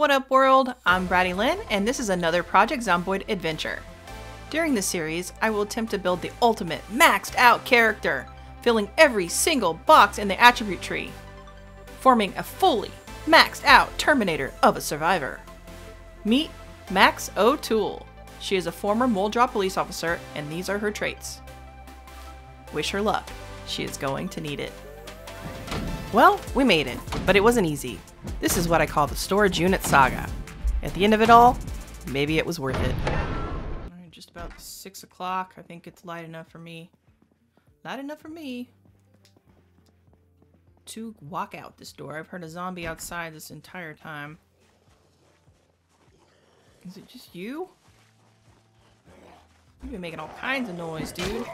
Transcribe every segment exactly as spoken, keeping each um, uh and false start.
What up world, I'm Bratty Lynn and this is another Project Zomboid adventure. During this series, I will attempt to build the ultimate maxed out character, filling every single box in the attribute tree, forming a fully maxed out Terminator of a survivor. Meet Max O'Toole. She is a former Moldra police officer and these are her traits. Wish her luck, she is going to need it. Well, we made it, but it wasn't easy. This is what I call the storage unit saga. At the end of it all, maybe it was worth it. Just about six o'clock. I think it's light enough for me. Light enough for me to walk out this door. I've heard a zombie outside this entire time. Is it just you? You've been making all kinds of noise, dude.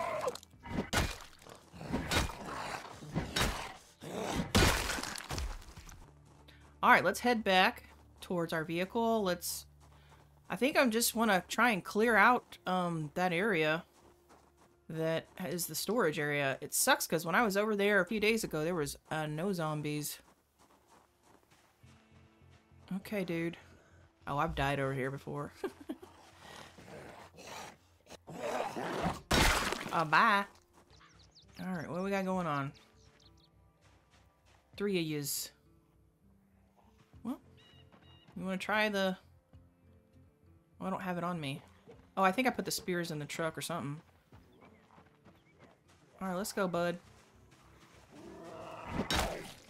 Alright, let's head back towards our vehicle. Let's... I think I just want to try and clear out um, that area that is the storage area. It sucks because when I was over there a few days ago, there was uh, no zombies. Okay, dude. Oh, I've died over here before. uh, bye. Alright, what do we got going on? Three of yous. You want to try the... Oh, I don't have it on me. Oh, I think I put the spears in the truck or something. Alright, let's go, bud. I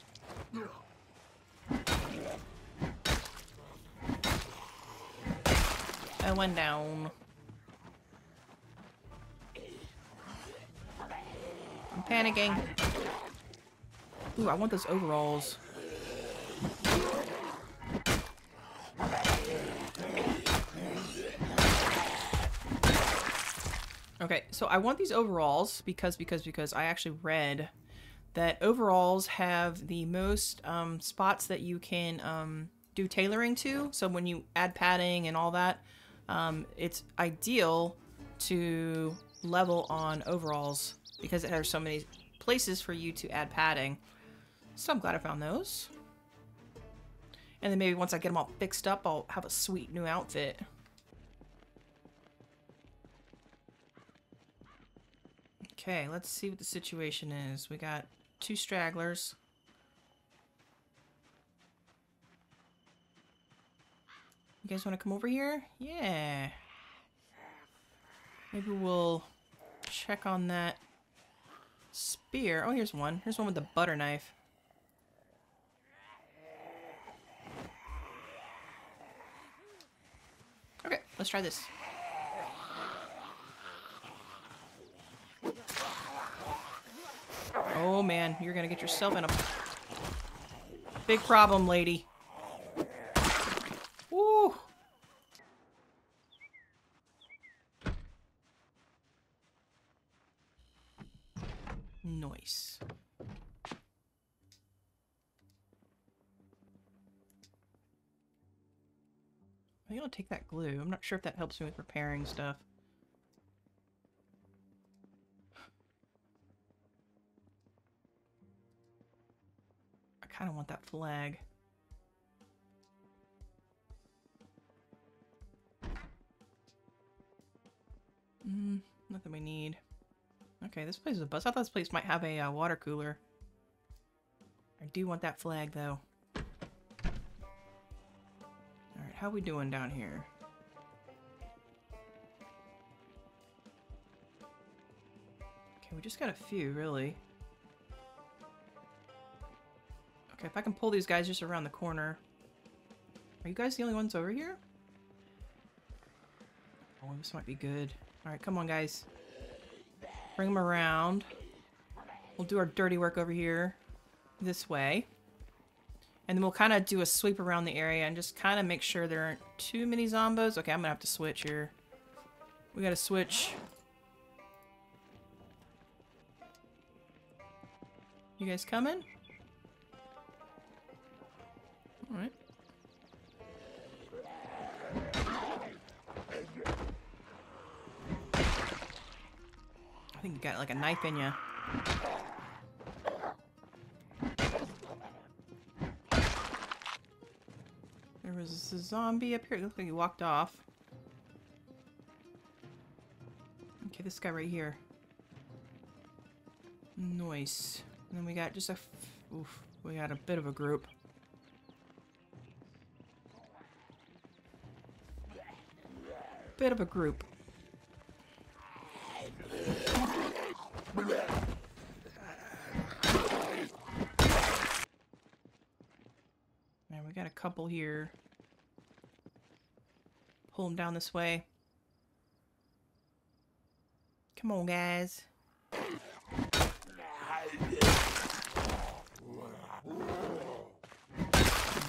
went down. I'm panicking. Ooh, I want those overalls. Okay, so I want these overalls because, because, because I actually read that overalls have the most um, spots that you can um, do tailoring to. So when you add padding and all that, um, it's ideal to level on overalls because it has so many places for you to add padding. So I'm glad I found those. And then maybe once I get them all fixed up, I'll have a sweet new outfit. Okay, let's see what the situation is. We got two stragglers. You guys want to come over here? Yeah. Maybe we'll check on that spear. Oh, here's one. Here's one with the butter knife. Okay, let's try this. Oh man, you're gonna get yourself in a big problem, lady. Woo! Nice. I think I'll take that glue. I'm not sure if that helps me with repairing stuff. I kind of want that flag. Mm, nothing we need. Okay, this place is a bus. I thought this place might have a uh, water cooler. I do want that flag though. Alright, how we doing down here? Okay, we just got a few really. Okay, if I can pull these guys just around the corner. Are you guys the only ones over here? Oh, this might be good. Alright, come on guys. Bring them around. We'll do our dirty work over here. This way. And then we'll kind of do a sweep around the area and just kind of make sure there aren't too many zombos. Okay, I'm gonna have to switch here. We gotta switch. You guys coming? All right. I think you got like a knife in you. There was a zombie up here. It looked like he walked off. Okay, this guy right here. Nice. And then we got just a... F oof. We got a bit of a group. Bit of a group. Man, we got a couple here. Pull them down this way. Come on, guys.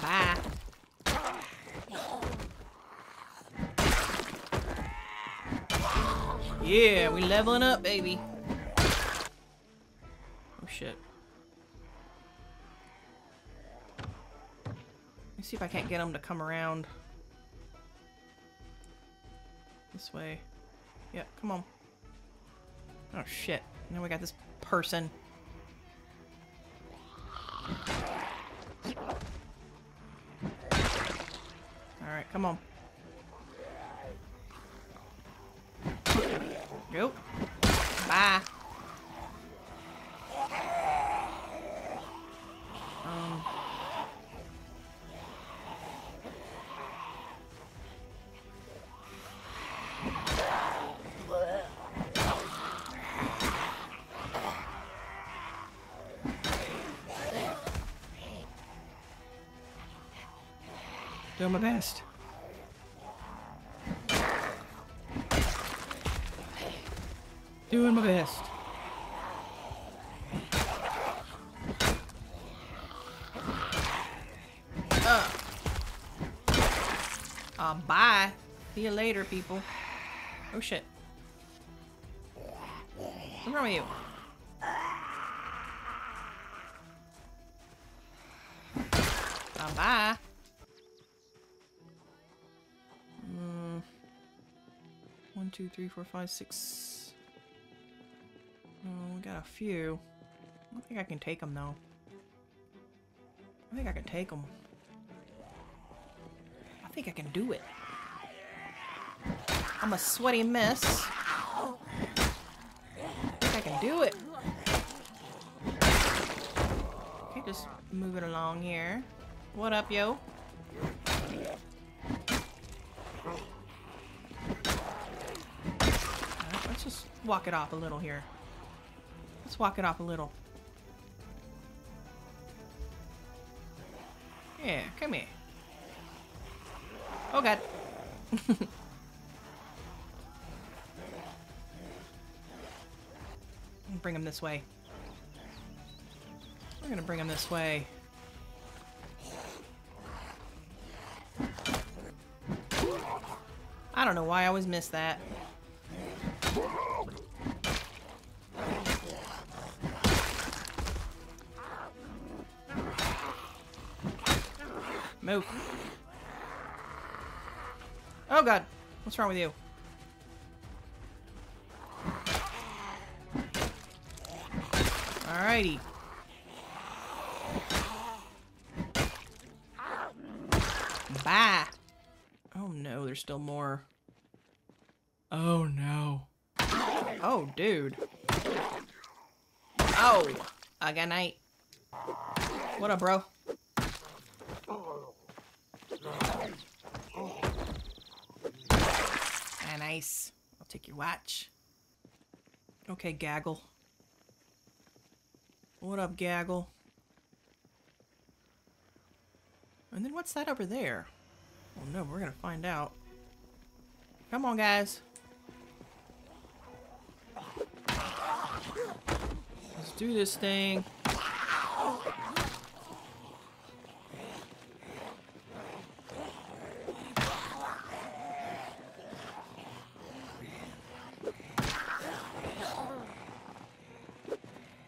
Bye. Yeah, we leveling up, baby. Oh shit. Let me see if I can't get them to come around. This way. Yep, yeah, come on. Oh shit. Now we got this person. Alright, come on. Nope. Bye. Um. Doing my best. Doing my best. Uh. Uh, bye. See you later, people. Oh, shit. What's wrong with you? Uh, bye. Mm. One, two, three, four, five, six... Oh, we got a few. I don't think I can take them, though. I think I can take them. I think I can do it. I'm a sweaty mess. I think I can do it. Okay, just move it along here. What up, yo? Alright, let's just walk it off a little here. Let's walk it off a little. Yeah, come here. Oh god. Bring him this way. We're gonna bring him this way. I don't know why I always miss that. Move. Oh god, what's wrong with you? Alrighty. Bye. Oh no, there's still more. Oh no. Oh dude. Oh, I got night. What up, bro? Nice. I'll take your watch. Okay, Gaggle. What up, Gaggle? And then what's that over there? Oh no, we're gonna find out. Come on, guys. Let's do this thing.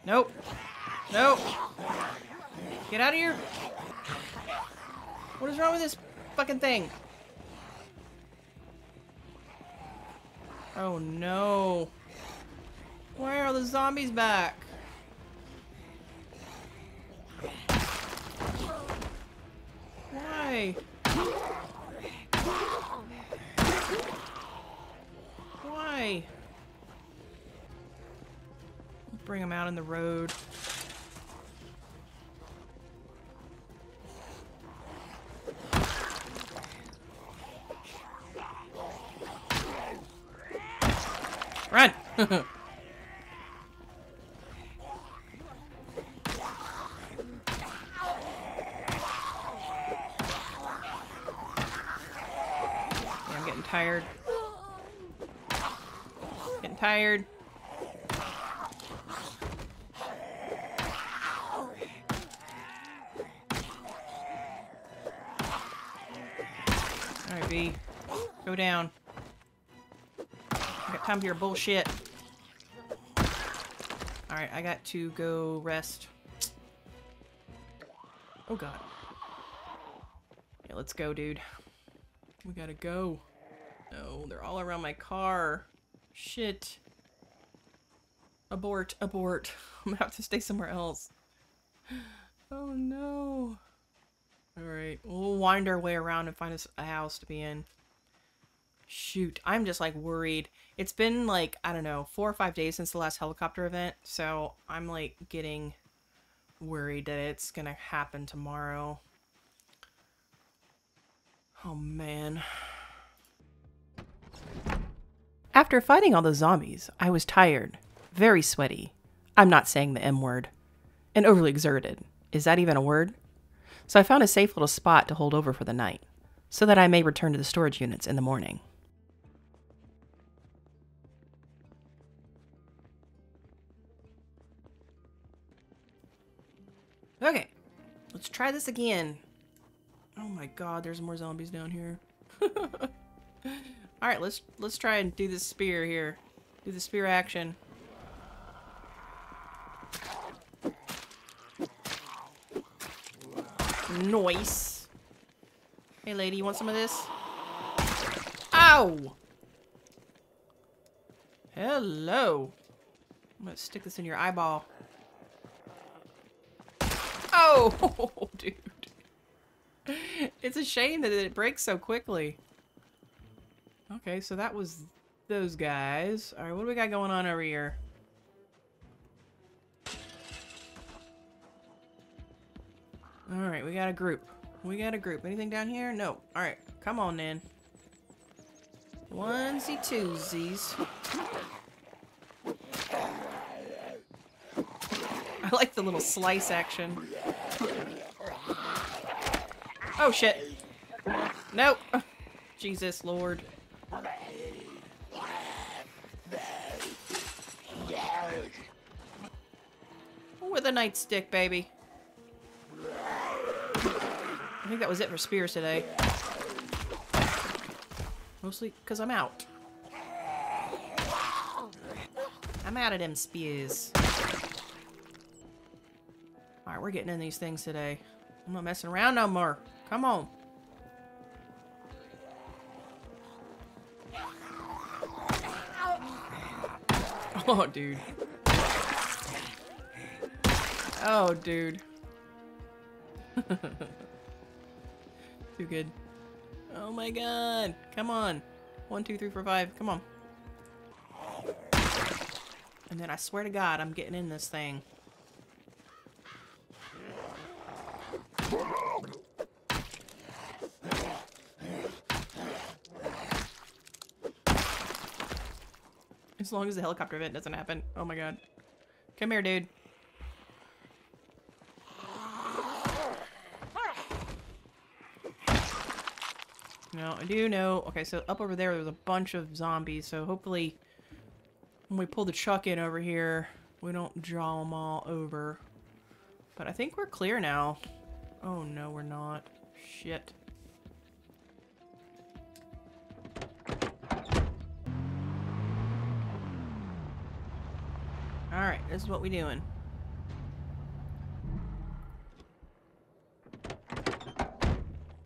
Nope. Nope. Get out of here. What is wrong with this fucking thing? Oh no. Why are all the zombies back? Why? Why? Bring them out in the road. Run! Tired. Getting tired. Alright, B. Go down. I got time for your bullshit. Alright, I got to go rest. Oh god. Yeah, let's go, dude. We gotta go. No, they're all around my car. Shit. Abort, abort. I'm gonna have to stay somewhere else. Oh no. Alright, we'll wind our way around and find us a house to be in. Shoot, I'm just like worried. It's been like, I don't know, four or five days since the last helicopter event, so I'm like getting worried that it's gonna happen tomorrow. Oh man. After fighting all those zombies, I was tired, very sweaty. I'm not saying the M word. And overly exerted. Is that even a word? So I found a safe little spot to hold over for the night, so that I may return to the storage units in the morning. Okay, let's try this again. Oh my god, there's more zombies down here. All right, let's let's try and do this spear here. Do the spear action. Nice. Hey, lady, you want some of this? Ow! Hello. I'm gonna stick this in your eyeball. Oh, dude. It's a shame that it breaks so quickly. Okay, so that was those guys. Alright, what do we got going on over here? Alright, we got a group. We got a group. Anything down here? No. Alright, come on then. Onesie twosies. I like the little slice action. Oh shit. Nope. Jesus, Lord. With a nightstick, baby. I think that was it for spears today. Mostly because I'm out. I'm out of them spears. Alright, we're getting in these things today. I'm not messing around no more. Come on. Oh, dude. Oh, dude. Too good. Oh my god. Come on. One, two, three, four, five. Come on. And then I swear to god, I'm getting in this thing. As long as the helicopter event doesn't happen. Oh my god. Come here, dude. No, I do know. Okay, so up over there, there was a bunch of zombies. So hopefully when we pull the truck in over here, we don't draw them all over. But I think we're clear now. Oh no, we're not. Shit. Alright, this is what we doing. Let's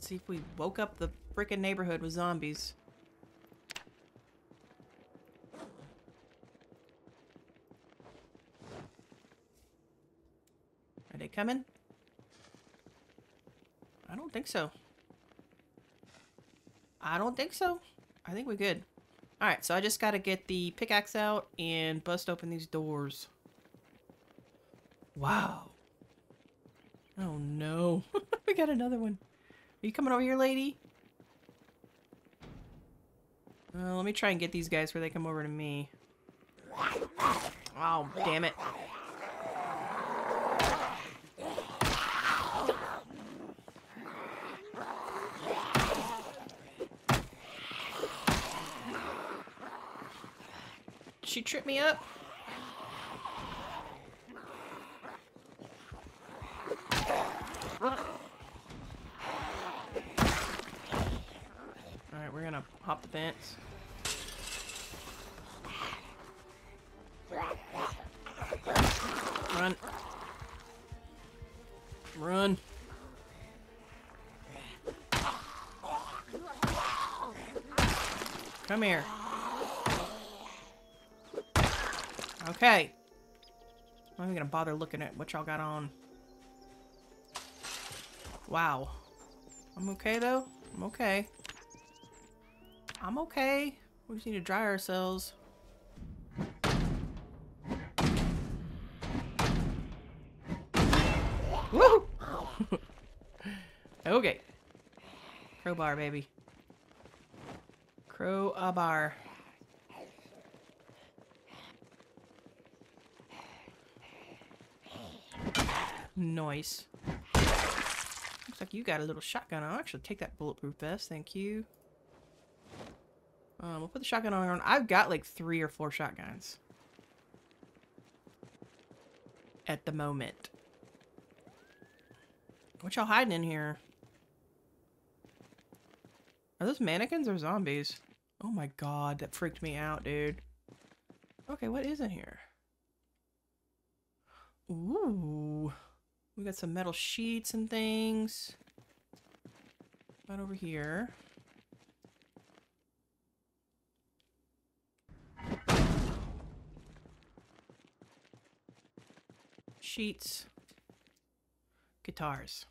see if we woke up the frickin' neighborhood with zombies. Are they coming? I don't think so. I don't think so. I think we're good. Alright, so I just gotta get the pickaxe out and bust open these doors. Wow. Oh no. We got another one. Are you coming over here, lady? Uh, let me try and get these guys where they come over to me. Oh, damn it. She tripped me up. Alright, we're gonna hop the fence. Run. Run. Come here. Okay. I'm not even gonna bother looking at what y'all got on. Wow. I'm okay though. I'm okay. I'm okay. We just need to dry ourselves. Woo! Okay. Crowbar, baby. Crowbar. Nice. Looks like you got a little shotgun on. I'll actually take that bulletproof vest. Thank you. Um, we'll put the shotgun on our own. I've got like three or four shotguns at the moment. What y'all hiding in here? Are those mannequins or zombies? Oh my god, that freaked me out, dude. Okay, what is in here? Ooh. We got some metal sheets and things. Right over here. Sheets. Guitars.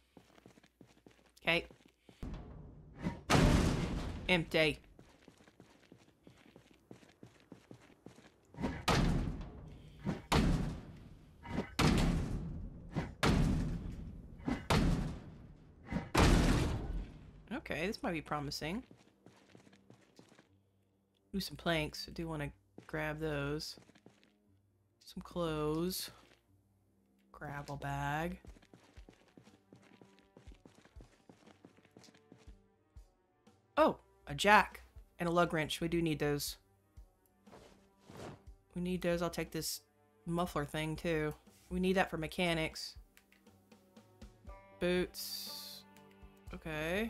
Okay. Empty. Okay, this might be promising. Ooh, some planks. I do want to grab those. Some clothes. Gravel bag. Oh, a jack and a lug wrench. We do need those. We need those. I'll take this muffler thing too. We need that for mechanics. Boots. Okay.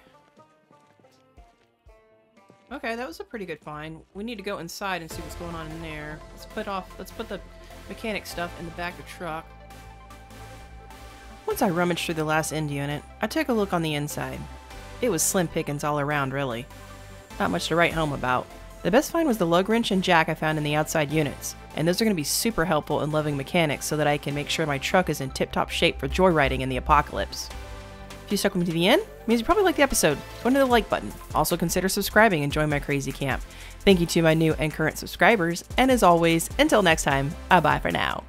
Okay, that was a pretty good find. We need to go inside and see what's going on in there. Let's put off. Let's put the mechanic stuff in the back of the truck. Once I rummaged through the last end unit, I took a look on the inside. It was slim pickings all around, really. Not much to write home about. The best find was the lug wrench and jack I found in the outside units, and those are going to be super helpful in leveling mechanics so that I can make sure my truck is in tip-top shape for joyriding in the apocalypse. If you stuck with me to the end, it means you probably liked the episode. Go to the like button. Also consider subscribing and join my crazy camp. Thank you to my new and current subscribers, and as always, until next time, bye-bye for now.